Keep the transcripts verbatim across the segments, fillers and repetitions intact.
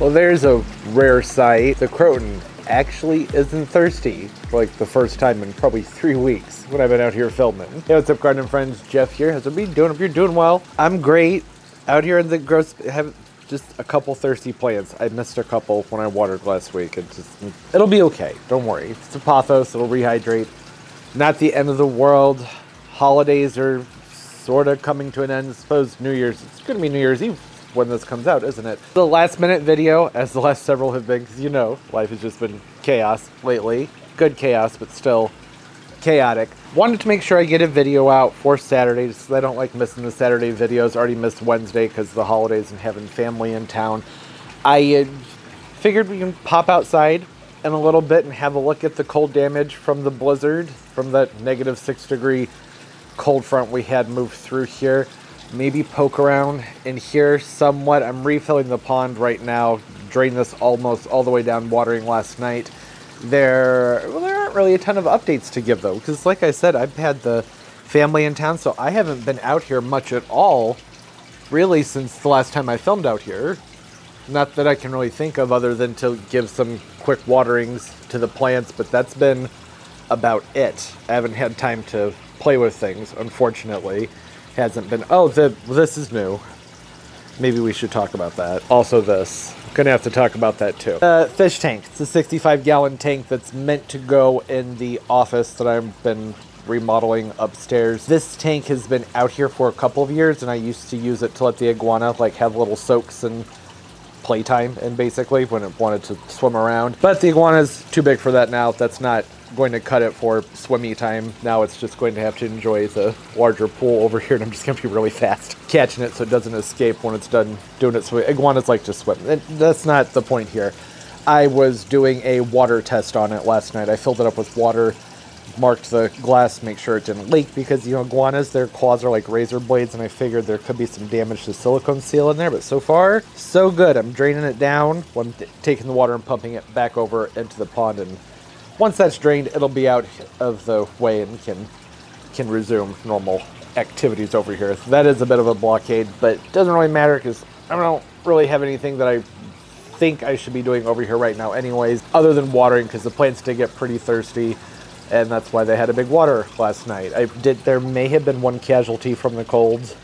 Well, there's a rare sight. The Croton actually isn't thirsty for like the first time in probably three weeks when I've been out here filming. Hey, what's up, garden friends? Jeff here. How's it been doing? Hope you're doing well. I'm great. Out here in the gross, have just a couple thirsty plants. I missed a couple when I watered last week. It just, it'll be okay. Don't worry. It's a pothos. It'll rehydrate. Not the end of the world. Holidays are sort of coming to an end. I suppose New Year's, it's going to be New Year's Eve when this comes out, isn't it? The last minute video, as the last several have been, because you know, life has just been chaos lately. Good chaos, but still chaotic. Wanted to make sure I get a video out for Saturday, just so I don't like missing the Saturday videos. Already missed Wednesday because of the holidays and having family in town. I figured we can pop outside in a little bit and have a look at the cold damage from the blizzard, from that negative six degree cold front we had moved through here. Maybe poke around in here somewhat. I'm refilling the pond right now. Drained this almost all the way down, watering last night. There, well, there aren't really a ton of updates to give though, because like I said, I've had the family in town, so I haven't been out here much at all, really, since the last time I filmed out here. Not that I can really think of other than to give some quick waterings to the plants, but that's been about it. I haven't had time to play with things, unfortunately. Hasn't been. Oh, the this is new. Maybe we should talk about that. Also this. Gonna have to talk about that too. Uh, fish tank. It's a sixty-five gallon tank that's meant to go in the office that I've been remodeling upstairs. This tank has been out here for a couple of years, and I used to use it to let the iguana like have little soaks and playtime, and basically when it wanted to swim around. But the iguana's too big for that now. That's not going to cut it for swimmy time. Now it's just going to have to enjoy the larger pool over here, and I'm just going to be really fast catching it so it doesn't escape when it's done doing its swim. Iguanas like to swim. And that's not the point here. I was doing a water test on it last night. I filled it up with water, marked the glass, make sure it didn't leak, because, you know, iguanas, their claws are like razor blades, and I figured there could be some damage to silicone seal in there, but so far, so good. I'm draining it down. I'm taking the water and pumping it back over into the pond, and once that's drained, it'll be out of the way and can can resume normal activities over here. So that is a bit of a blockade, but it doesn't really matter because I don't really have anything that I think I should be doing over here right now anyways, other than watering, because the plants did get pretty thirsty, and that's why they had a big water last night. I did. There may have been one casualty from the cold.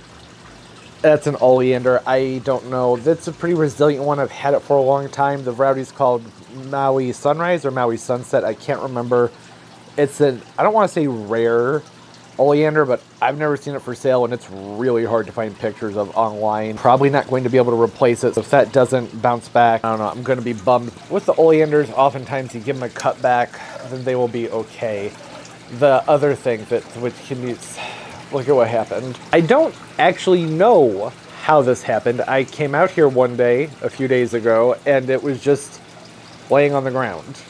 That's an oleander. I don't know. That's a pretty resilient one. I've had it for a long time. The variety's called Maui Sunrise or Maui Sunset. I can't remember. It's an, I don't want to say rare oleander, but I've never seen it for sale, and it's really hard to find pictures of online. Probably not going to be able to replace it. So if that doesn't bounce back, I don't know, I'm going to be bummed. With the oleanders, oftentimes you give them a cut back, then they will be okay. The other thing that, which can be, look at what happened. I don't actually know how this happened. I came out here one day, a few days ago, and it was just laying on the ground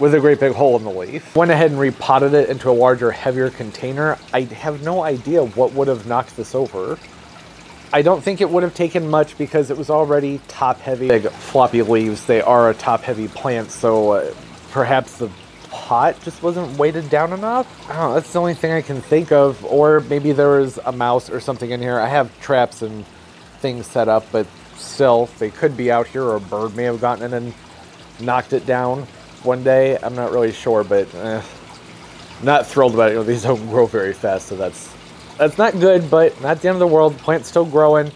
with a great big hole in the leaf. Went ahead and repotted it into a larger, heavier container. I have no idea what would have knocked this over. I don't think it would have taken much because it was already top heavy. Big floppy leaves, they are a top heavy plant, so uh, perhaps the pot just wasn't weighted down enough. I don't know, that's the only thing I can think of. Or maybe there was a mouse or something in here. I have traps and things set up, but still, they could be out here, or a bird may have gotten in and knocked it down one day. I'm not really sure, but eh, not thrilled about it. You know, these don't grow very fast, so that's that's not good, but not the end of the world. Plant's still growing.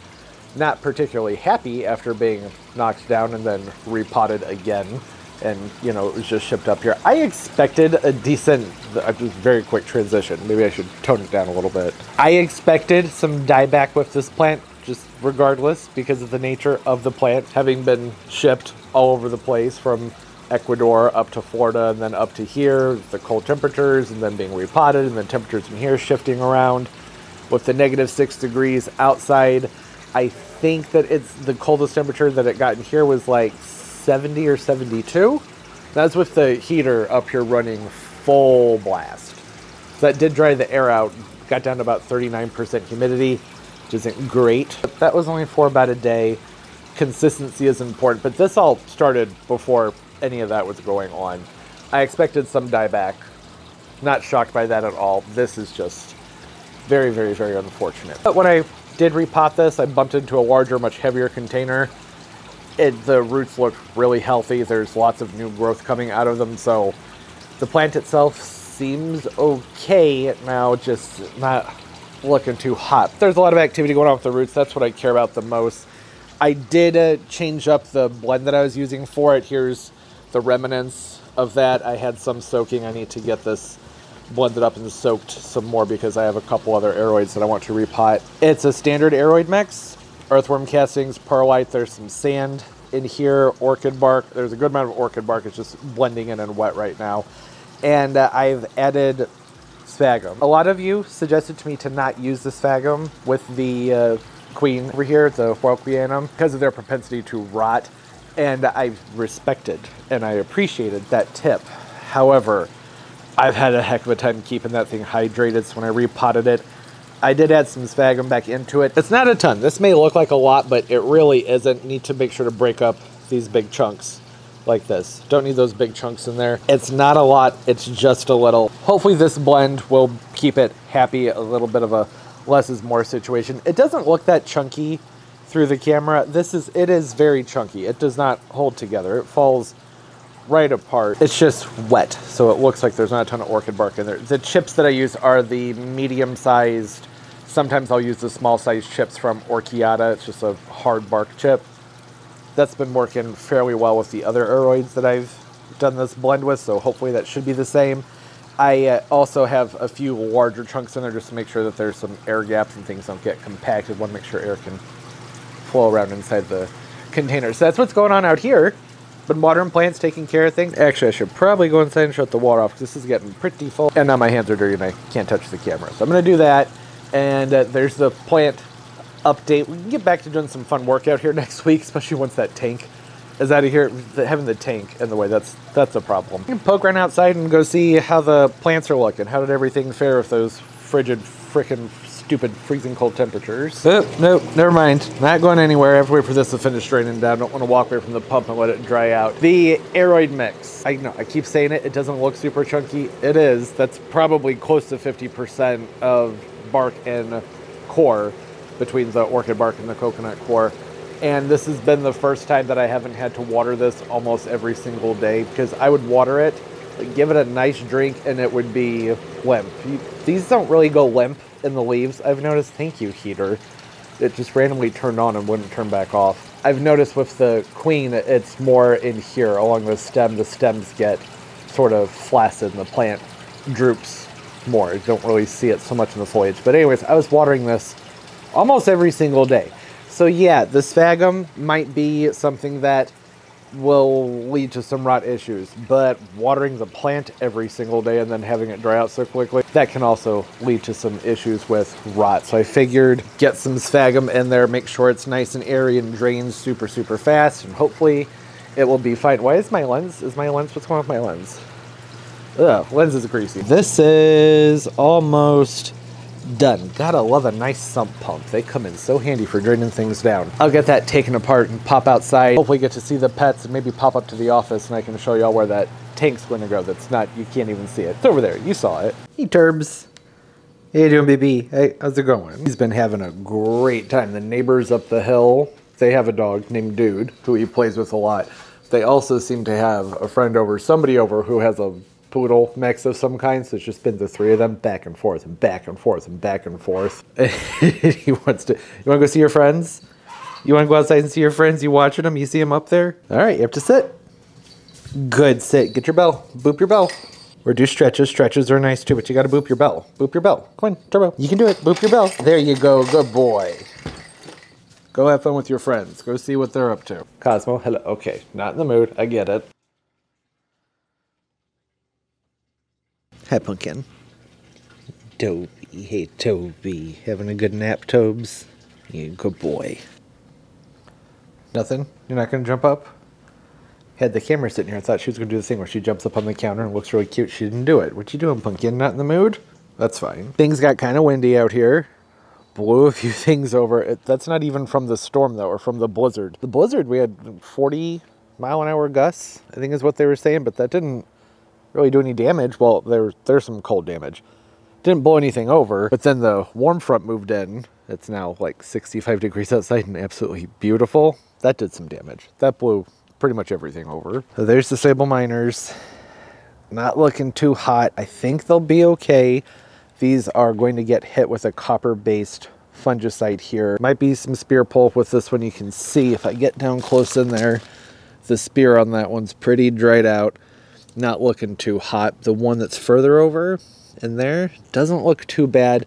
Not particularly happy after being knocked down and then repotted again, and you know, it was just shipped up here. I expected a decent, a very quick transition. Maybe I should tone it down a little bit. I expected some dieback with this plant, just regardless, because of the nature of the plant, having been shipped all over the place from Ecuador up to Florida and then up to here, the cold temperatures, and then being repotted, and then temperatures in here shifting around with the negative six degrees outside. I think that it's the coldest temperature that it got in here was like seventy or seventy-two. That's with the heater up here running full blast. So that did dry the air out, got down to about thirty-nine percent humidity, which isn't great. But that was only for about a day. Consistency is important, but this all started before any of that was going on. I expected some dieback. Not shocked by that at all. This is just very, very, very unfortunate. But when I did repot this, I bumped into a larger, much heavier container. it, the roots look really healthy. There's lots of new growth coming out of them, so the plant itself seems okay now, just not looking too hot. There's a lot of activity going on with the roots. That's what I care about the most. I did uh, change up the blend that I was using for it. Here's the remnants of that. I had some soaking. I need to get this blended up and soaked some more because I have a couple other aroids that I want to repot. It's a standard aroid mix. Earthworm castings, perlite, there's some sand in here, orchid bark. There's a good amount of orchid bark. It's just blending in and wet right now. And uh, I've added sphagnum. A lot of you suggested to me to not use the sphagnum with the uh, queen over here, the Welquianum, because of their propensity to rot. And I respected and I appreciated that tip. However, I've had a heck of a time keeping that thing hydrated, so when I repotted it, I did add some sphagnum back into it. It's not a ton. This may look like a lot, but it really isn't. Need to make sure to break up these big chunks like this. Don't need those big chunks in there. It's not a lot, it's just a little. Hopefully this blend will keep it happy, a little bit of a less is more situation. It doesn't look that chunky through the camera. This is, it is very chunky. It does not hold together. It falls right apart. It's just wet, so it looks like there's not a ton of orchid bark in there. The chips that I use are the medium-sized. Sometimes I'll use the small-sized chips from Orchiata. It's just a hard bark chip. That's been working fairly well with the other aroids that I've done this blend with, so hopefully that should be the same. I uh, also have a few larger chunks in there just to make sure that there's some air gaps and things don't get compacted. I want to make sure air can flow around inside the container. So that's what's going on out here. Been watering plants, taking care of things. Actually, I should probably go inside and shut the water off because this is getting pretty full. And now my hands are dirty and I can't touch the camera. So I'm going to do that. And uh, there's the plant update. We can get back to doing some fun work out here next week, especially once that tank is out of here. The, having the tank in the way, that's that's a problem. You can poke around outside and go see how the plants are looking. How did everything fare with those frigid, frickin' stupid freezing cold temperatures? Oh, nope, never mind. Not going anywhere. I have to wait for this to finish draining down. I don't want to walk away from the pump and let it dry out. The aroid mix. I know, I keep saying it. It doesn't look super chunky. It is. That's probably close to fifty percent of bark and core between the orchid bark and the coconut core. And this has been the first time that I haven't had to water this almost every single day, because I would water it, give it a nice drink, and it would be limp. You, these don't really go limp in the leaves. I've noticed, thank you, heater. It just randomly turned on and wouldn't turn back off. I've noticed with the queen, it's more in here along the stem. The stems get sort of flaccid and the plant droops more. You don't really see it so much in the foliage. But anyways, I was watering this almost every single day. So yeah, the sphagnum might be something that will lead to some rot issues, but watering the plant every single day and then having it dry out so quickly, that can also lead to some issues with rot. So I figured get some sphagnum in there, make sure it's nice and airy and drains super, super fast, and hopefully it will be fine. Why is my lens, is my lens, what's going on with my lens? Ugh, lens is greasy. This is almost done. Gotta love a nice sump pump. They come in so handy for draining things down. I'll get that taken apart and pop outside. Hopefully get to see the pets and maybe pop up to the office and I can show y'all where that tank's going to go. That's not, you can't even see it. It's over there. You saw it. Hey, Turbs. Hey, you doing, B B? Hey, how's it going? He's been having a great time. The neighbors up the hill, they have a dog named Dude, who he plays with a lot. They also seem to have a friend over, somebody over who has a poodle mix of some kind, so it's just been the three of them back and forth and back and forth and back and forth. He wants to, you want to go see your friends? You want to go outside and see your friends? You watching them? You see them up there? All right, you have to sit. Good, sit. Get your bell. Boop your bell. Or do stretches. Stretches are nice too, but you got to boop your bell. Boop your bell. Come on, Turbo. You can do it. Boop your bell. There you go. Good boy. Go have fun with your friends. Go see what they're up to. Cosmo, hello. Okay, not in the mood. I get it. Hi, Pumpkin. Toby. Hey, Toby. Having a good nap, Tobes? You good boy. Nothing? You're not going to jump up? Had the camera sitting here, I thought she was going to do the thing where she jumps up on the counter and looks really cute. She didn't do it. What you doing, Pumpkin? Not in the mood? That's fine. Things got kind of windy out here. Blew a few things over. It, that's not even from the storm, though, or from the blizzard. The blizzard, we had forty mile an hour gusts, I think is what they were saying, but that didn't really do any damage. Well, there, there's some cold damage. Didn't blow anything over, but then the warm front moved in. It's now like sixty-five degrees outside and absolutely beautiful. that did some damage. That blew pretty much everything over. So there's the Sabal minors. Not looking too hot. I think they'll be okay. These are going to get hit with a copper-based fungicide here. Might be some spear pull with this one. You can see if I get down close in there, the spear on that one's pretty dried out. Not looking too hot. The one that's further over in there doesn't look too bad.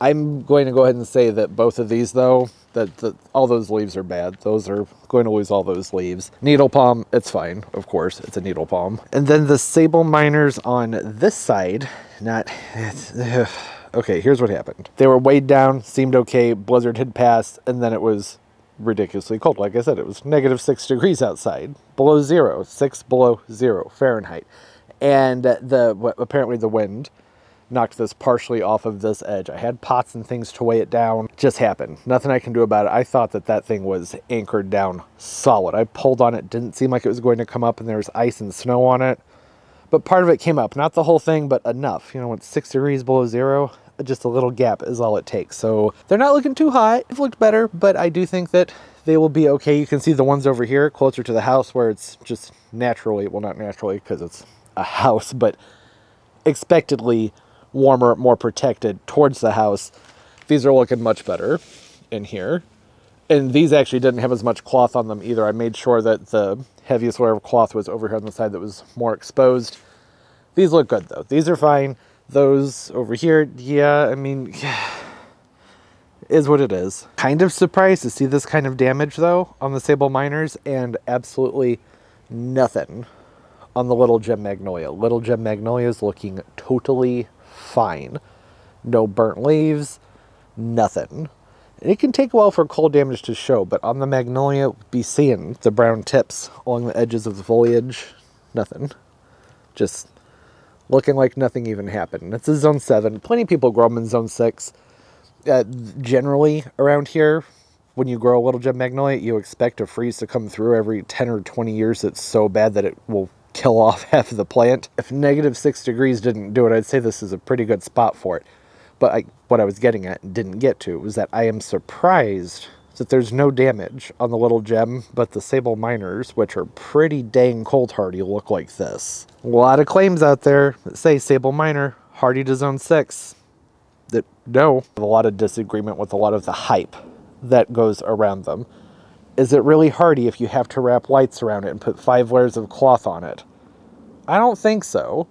I'm going to go ahead and say that both of these, though, that, that all those leaves are bad. Those are going to lose all those leaves. Needle palm, it's fine. Of course, it's a needle palm. And then the Sabal minors on this side, not... Okay, here's what happened. They were weighed down, seemed okay, blizzard had passed, and then it was ridiculously cold. Like I said, it was negative six degrees outside, below zero, six below zero Fahrenheit. And the apparently the wind knocked this partially off of this edge. I had pots and things to weigh it down. It just happened. Nothing I can do about it. I thought that that thing was anchored down solid. I pulled on it. Didn't seem like it was going to come up, and there was ice and snow on it. But part of it came up. Not the whole thing, but enough. You know, it's six degrees below zero. Just a little gap is all it takes. So they're not looking too hot. They've looked better, but I do think that they will be okay. You can see the ones over here closer to the house where it's just naturally, well, not naturally because it's a house, but expectedly warmer, more protected towards the house. These are looking much better in here. And these actually didn't have as much cloth on them either. I made sure that the heaviest layer of cloth was over here on the side that was more exposed. These look good though. These are fine. Those over here, yeah, I mean, yeah, is what it is. Kind of surprised to see this kind of damage though on the Sabal minors and absolutely nothing on the Little Gem Magnolia. Little Gem Magnolia is looking totally fine. No burnt leaves, nothing. It can take a while for cold damage to show, but on the magnolia, we'll be seeing the brown tips along the edges of the foliage. Nothing. Just looking like nothing even happened. It's a zone seven. Plenty of people grow them in zone six. Uh, generally around here, when you grow a Little Gem Magnolia, you expect a freeze to come through every ten or twenty years. It's so bad that it will kill off half of the plant. If negative six degrees didn't do it, I'd say this is a pretty good spot for it. But I, what I was getting at and didn't get to was that I am surprised that there's no damage on the Little Gem, but the Sabal minors, which are pretty dang cold hardy, look like this. A lot of claims out there that say Sabal minor, hardy to zone six. That, no. A lot of disagreement with a lot of the hype that goes around them. Is it really hardy if you have to wrap lights around it and put five layers of cloth on it? I don't think so.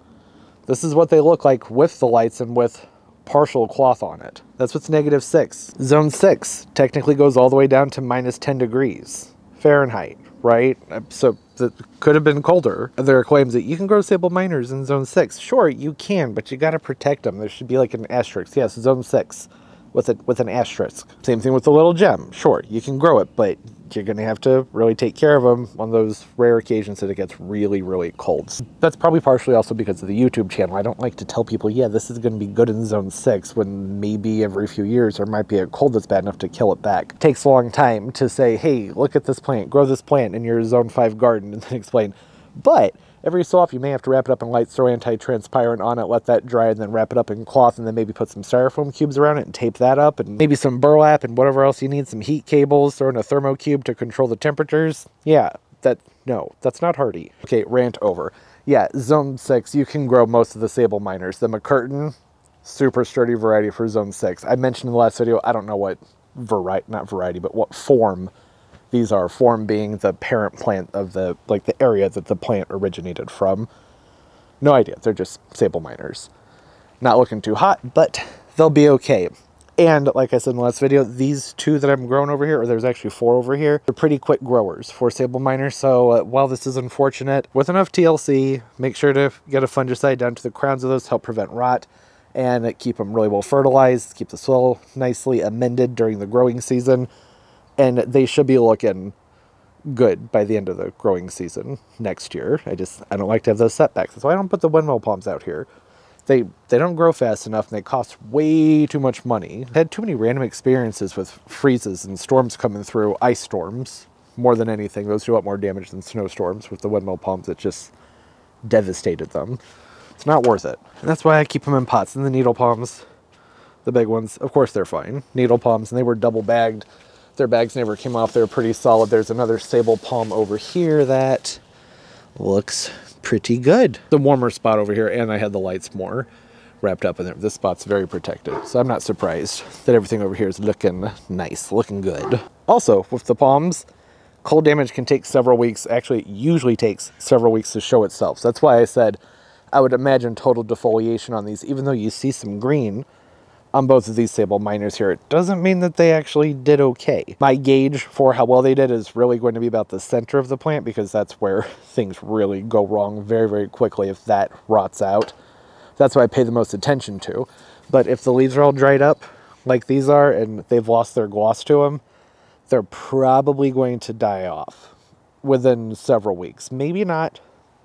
This is what they look like with the lights and with partial cloth on it. That's what's negative six. Zone six technically goes all the way down to minus ten degrees Fahrenheit, right? So that could have been colder. There are claims that you can grow Sabal minors in zone six. Sure, you can, but you got to protect them. There should be like an asterisk. Yes, zone six with a, with an asterisk. Same thing with the Little Gem. Sure, you can grow it, but you're going to have to really take care of them on those rare occasions that it gets really, really cold. That's probably partially also because of the YouTube channel. I don't like to tell people, yeah, this is going to be good in zone six when maybe every few years there might be a cold that's bad enough to kill it back. It takes a long time to say, hey, look at this plant, grow this plant in your zone five garden and then explain. But every so often you may have to wrap it up in lights, throw anti-transpirant on it, let that dry, and then wrap it up in cloth, and then maybe put some styrofoam cubes around it and tape that up, and maybe some burlap and whatever else you need, some heat cables, throw in a thermo cube to control the temperatures. Yeah, that, no, that's not hardy. Okay, rant over. Yeah, zone six, you can grow most of the Sabal minors. The McCurtain, super sturdy variety for zone six. I mentioned in the last video, I don't know what variety, not variety, but what form these are, form being the parent plant of the, like the area that the plant originated from. No idea, they're just Sabal minors. Not looking too hot, but they'll be okay. And like I said in the last video, these two that I'm growing over here, or there's actually four over here, they're pretty quick growers for Sabal minor. So uh, while this is unfortunate, with enough T L C, make sure to get a fungicide down to the crowns of those to help prevent rot and keep them really well fertilized, keep the soil nicely amended during the growing season. And they should be looking good by the end of the growing season next year. I just, I don't like to have those setbacks. That's why I don't put the windmill palms out here. They they don't grow fast enough, and they cost way too much money. I had too many random experiences with freezes and storms coming through, ice storms, more than anything. Those do a lot more damage than snowstorms with the windmill palms. It just devastated them. It's not worth it. And that's why I keep them in pots. And the needle palms, the big ones, of course they're fine. Needle palms, and they were double bagged. Their bags never came off. They're pretty solid. There's another sable palm over here that looks pretty good. The warmer spot over here, and I had the lights more wrapped up in there. This spot's very protected, so I'm not surprised that everything over here is looking nice, looking good. Also, with the palms, cold damage can take several weeks. Actually, it usually takes several weeks to show itself. So that's why I said I would imagine total defoliation on these, even though you see some green on both of these sable minors here. It doesn't mean that they actually did okay. My gauge for how well they did is really going to be about the center of the plant, because that's where things really go wrong very, very quickly if that rots out. That's what I pay the most attention to. But if the leaves are all dried up like these are and they've lost their gloss to them, they're probably going to die off within several weeks. Maybe not.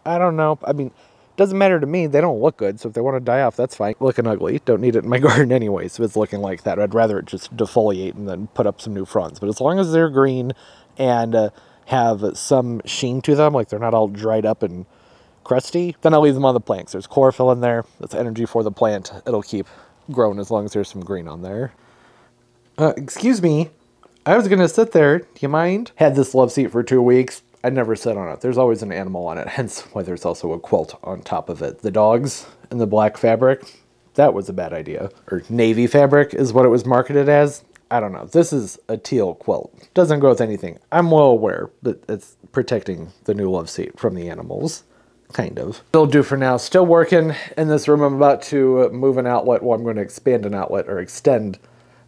I don't know. I mean, it doesn't matter to me. They don't look good, so if they want to die off, that's fine. Looking ugly. Don't need it in my garden anyway, so it's looking like that. I'd rather it just defoliate and then put up some new fronds. But as long as they're green and uh, have some sheen to them, like they're not all dried up and crusty, then I'll leave them on the plants. There's chlorophyll in there. That's energy for the plant. It'll keep growing as long as there's some green on there. Uh, excuse me. I was gonna sit there, do you mind? Had this love seat for two weeks. I never sat on it. There's always an animal on it, hence why there's also a quilt on top of it. The dogs and the black fabric, that was a bad idea. Or navy fabric is what it was marketed as. I don't know, this is a teal quilt. Doesn't go with anything. I'm well aware that it's protecting the new love seat from the animals, kind of. It'll do for now. Still working in this room. I'm about to move an outlet. Well, I'm gonna expand an outlet or extend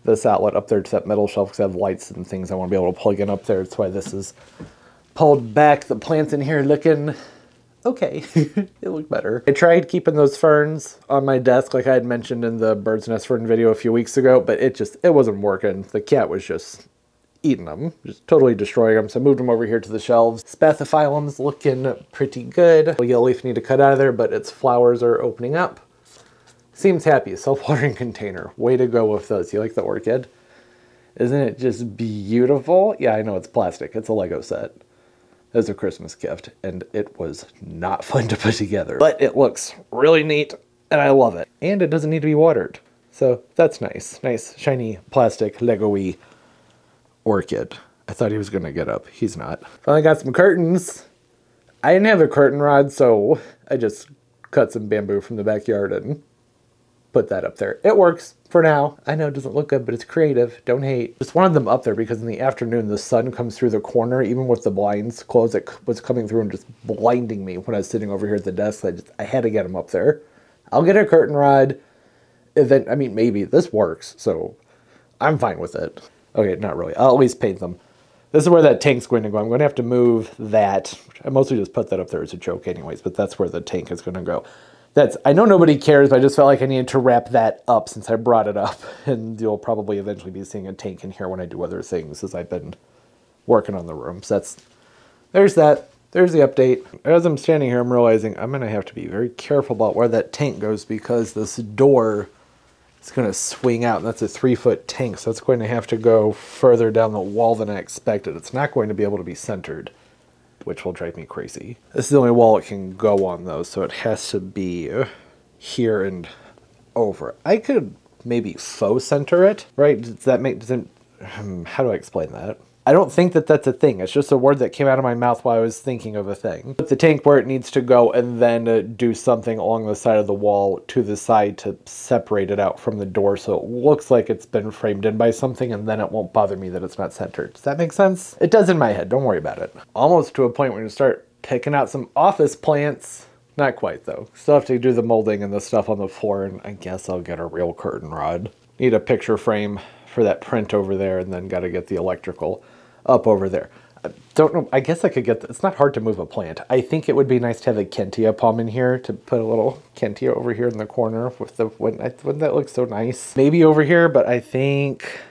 this outlet up there to that metal shelf because I have lights and things I want to be able to plug in up there. That's why this is pulled back. The plants in here looking okay. They look better. I tried keeping those ferns on my desk like I had mentioned in the bird's nest fern video a few weeks ago, but it just, it wasn't working. The cat was just eating them, just totally destroying them. So I moved them over here to the shelves. Spathiphyllum's looking pretty good. The yellow leaf need to cut out of there, but its flowers are opening up. Seems happy, self-watering container. Way to go with those. You like the orchid? Isn't it just beautiful? Yeah, I know it's plastic. It's a Lego set. It was a Christmas gift, and it was not fun to put together. But it looks really neat, and I love it. And it doesn't need to be watered. So that's nice. Nice, shiny, plastic, Lego-y orchid. I thought he was gonna get up. He's not. Finally got some curtains. I didn't have a curtain rod, so I just cut some bamboo from the backyard and put that up there. It works for now. I know it doesn't look good, but it's creative. Don't hate. Just wanted them up there because in the afternoon, the sun comes through the corner. Even with the blinds closed, it was coming through and just blinding me when I was sitting over here at the desk. I just, I had to get them up there. I'll get a curtain rod. And then, I mean, maybe this works, so I'm fine with it. Okay, not really. I'll at least paint them. This is where that tank's going to go. I'm going to have to move that. I mostly just put that up there as a joke anyways, but that's where the tank is going to go. That's, I know nobody cares, but I just felt like I needed to wrap that up since I brought it up. And you'll probably eventually be seeing a tank in here when I do other things, as I've been working on the room. So that's, there's that. There's the update. As I'm standing here, I'm realizing I'm going to have to be very careful about where that tank goes because this door is going to swing out. That's a three-foot tank, so it's going to have to go further down the wall than I expected. It's not going to be able to be centered, which will drive me crazy. This is the only wall it can go on though, so it has to be here and over. I could maybe faux center it, right? Does that make, does it, um, how do I explain that? I don't think that that's a thing. It's just a word that came out of my mouth while I was thinking of a thing. Put the tank where it needs to go and then uh, do something along the side of the wall to the side to separate it out from the door so it looks like it's been framed in by something, and then it won't bother me that it's not centered. Does that make sense? It does in my head. Don't worry about it. Almost to a point where you start picking out some office plants. Not quite though. Still have to do the molding and the stuff on the floor, and I guess I'll get a real curtain rod. Need a picture frame for that print over there, and then got to get the electrical up over there. I don't know, I guess I could get, the, it's not hard to move a plant. I think it would be nice to have a Kentia palm in here, to put a little Kentia over here in the corner with the, wouldn't, wouldn't that look so nice? Maybe over here, but I think,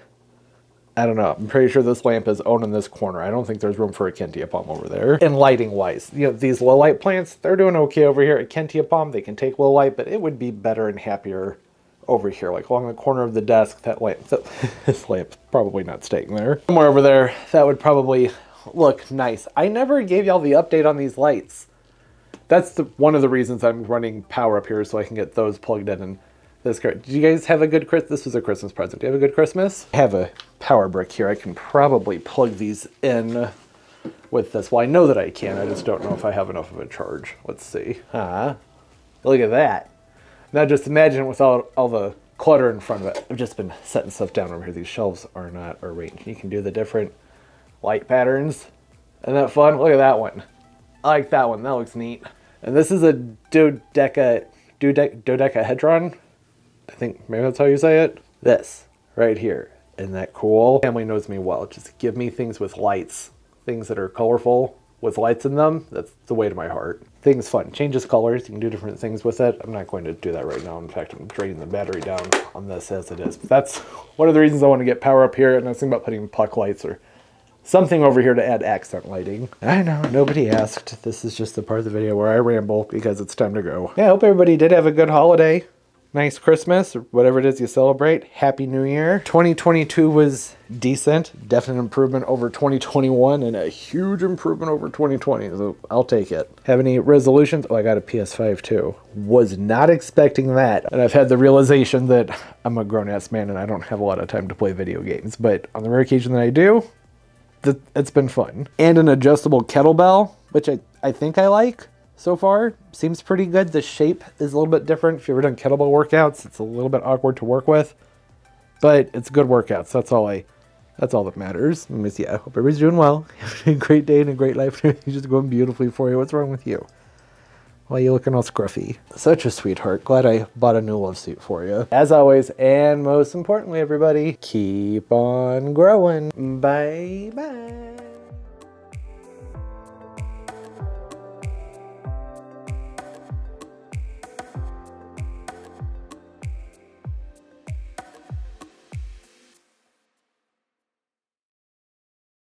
I don't know, I'm pretty sure this lamp is owned in this corner. I don't think there's room for a Kentia palm over there. And lighting wise, you know, these low light plants, they're doing okay over here. A Kentia palm, they can take low light, but it would be better and happier over here, like along the corner of the desk. That lamp, that, this lamp's probably not staying there. Somewhere over there, that would probably look nice. I never gave y'all the update on these lights. That's the, one of the reasons I'm running power up here, so I can get those plugged in and That's correct. Did you guys have a good Christmas? This was a Christmas present. Do you have a good Christmas? I have a power brick here. I can probably plug these in with this. Well, I know that I can. I just don't know if I have enough of a charge. Let's see. Uh-huh. Look at that. Now just imagine without all the clutter in front of it. I've just been setting stuff down over here. These shelves are not arranged. You can do the different light patterns. Isn't that fun? Look at that one. I like that one. That looks neat. And this is a dodeca, dode, dodecahedron. I think maybe that's how you say it. This right here. Isn't that cool? Family knows me well. Just give me things with lights. Things that are colorful with lights in them. That's the way to my heart. Things fun. Changes colors. You can do different things with it. I'm not going to do that right now. In fact, I'm draining the battery down on this as it is. But that's one of the reasons I want to get power up here. And I was thinking about putting puck lights or something over here to add accent lighting. I know, nobody asked. This is just the part of the video where I ramble because it's time to go. Yeah, I hope everybody did have a good holiday. Nice Christmas, or whatever it is you celebrate. Happy New Year. twenty twenty-two was decent. Definite improvement over twenty twenty-one and a huge improvement over twenty twenty, so I'll take it. Have any resolutions? Oh, I got a P S five too. Was not expecting that. And I've had the realization that I'm a grown-ass man and I don't have a lot of time to play video games, but on the rare occasion that I do, it's been fun. And an adjustable kettlebell, which I, I think I like so far. Seems pretty good. The shape is a little bit different. If you've ever done kettlebell workouts, it's a little bit awkward to work with, but it's good workouts. That's all I, that's all that matters. And yeah, I hope everybody's doing well. Having a great day and a great life. Everything's just going beautifully for you. What's wrong with you? Why are you looking all scruffy? Such a sweetheart. Glad I bought a new love suit for you. As always, and most importantly, everybody, keep on growing. Bye-bye.